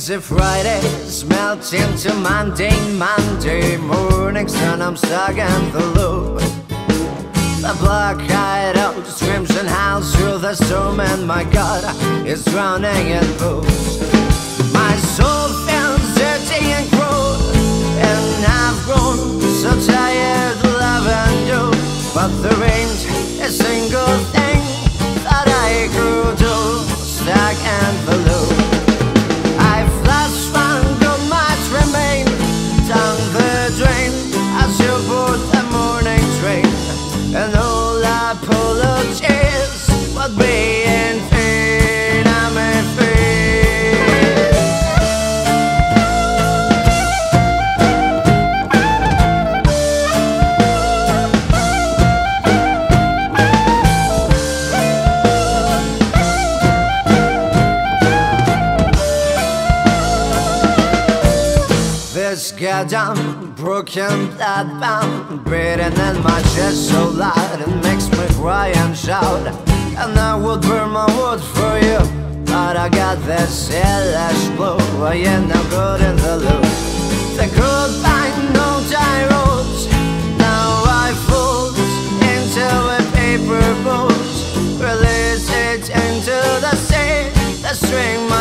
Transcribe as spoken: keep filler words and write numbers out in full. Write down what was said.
Dizzy Fridays melt into mundane Monday mornings, and I'm stuck in the loop. The black-eyed old screams and howls through the storm, and my God is drowning in booze. My soul feels dirty and cruel, and I've grown so tired of love and you. But there ain't a single thing that I could do, stuck in the loop. And all apologies would be in vain. I'm in vain. This goddamn broken, blood-bound, beating in my chest so loud, it makes me cry and shout. And I would burn my wood for you, but I got this hellish blue. I ain't no good in the loop. The goodbye note I wrote, now I fold into a paper boat. Release it into the sea, the string.